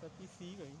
tá aqui, velho.